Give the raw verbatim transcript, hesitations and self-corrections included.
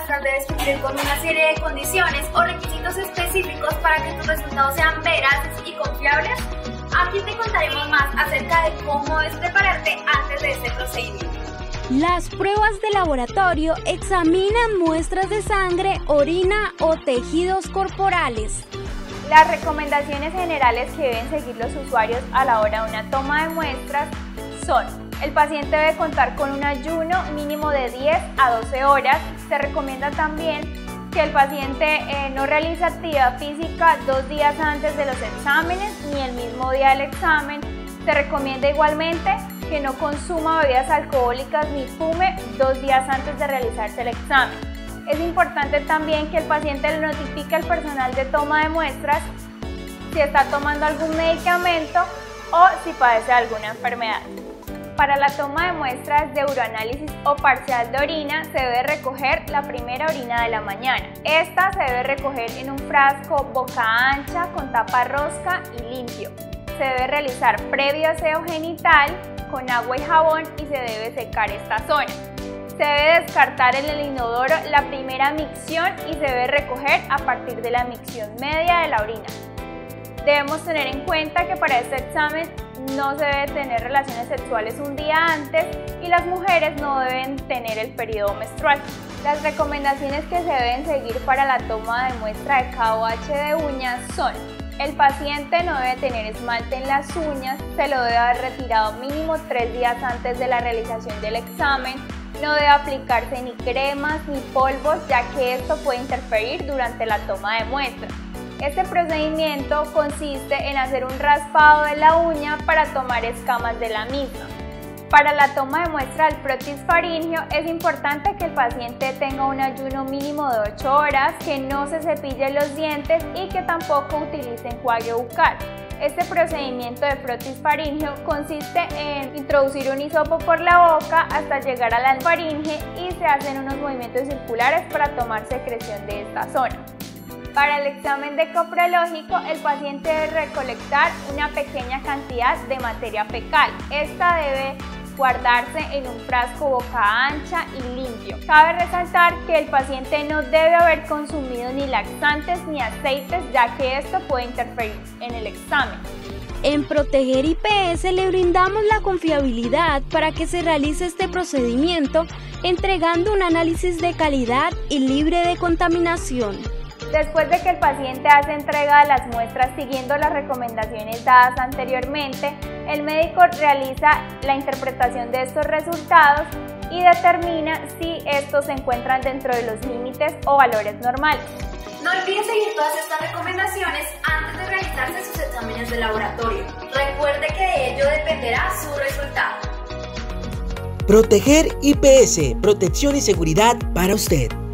están debes cumplir con una serie de condiciones o requisitos específicos para que tus resultados sean veraces y confiables. Aquí te contaremos más acerca de cómo es prepararte antes de este procedimiento. Las pruebas de laboratorio examinan muestras de sangre, orina o tejidos corporales. Las recomendaciones generales que deben seguir los usuarios a la hora de una toma de muestras son: el paciente debe contar con un ayuno mínimo de diez a doce horas. Se recomienda también que el paciente eh, no realice actividad física dos días antes de los exámenes ni el mismo día del examen. Se recomienda igualmente que no consuma bebidas alcohólicas ni fume dos días antes de realizarse el examen. Es importante también que el paciente lo notifique al personal de toma de muestras si está tomando algún medicamento o si padece alguna enfermedad. Para la toma de muestras de uroanálisis o parcial de orina se debe recoger la primera orina de la mañana. Esta se debe recoger en un frasco boca ancha con tapa rosca y limpio. Se debe realizar previo aseo genital con agua y jabón y se debe secar esta zona. Se debe descartar en el inodoro la primera micción y se debe recoger a partir de la micción media de la orina. Debemos tener en cuenta que para este examen no se debe tener relaciones sexuales un día antes y las mujeres no deben tener el periodo menstrual. Las recomendaciones que se deben seguir para la toma de muestra de K O H de uñas son: el paciente no debe tener esmalte en las uñas, se lo debe haber retirado mínimo tres días antes de la realización del examen, no debe aplicarse ni cremas ni polvos ya que esto puede interferir durante la toma de muestra. Este procedimiento consiste en hacer un raspado de la uña para tomar escamas de la misma. Para la toma de muestra del protis faríngeo es importante que el paciente tenga un ayuno mínimo de ocho horas, que no se cepille los dientes y que tampoco utilice enjuague bucal. Este procedimiento de protis faríngeo consiste en introducir un hisopo por la boca hasta llegar a la faringe y se hacen unos movimientos circulares para tomar secreción de esta zona. Para el examen de coprológico, el paciente debe recolectar una pequeña cantidad de materia fecal. Esta debe guardarse en un frasco boca ancha y limpio. Cabe resaltar que el paciente no debe haber consumido ni laxantes ni aceites, ya que esto puede interferir en el examen. En Proteger I P S le brindamos la confiabilidad para que se realice este procedimiento, entregando un análisis de calidad y libre de contaminación. Después de que el paciente hace entrega de las muestras siguiendo las recomendaciones dadas anteriormente, el médico realiza la interpretación de estos resultados y determina si estos se encuentran dentro de los límites o valores normales. No olvides seguir todas estas recomendaciones antes de realizarse sus exámenes de laboratorio. Recuerde que de ello dependerá su resultado. Proteger I P S, protección y seguridad para usted.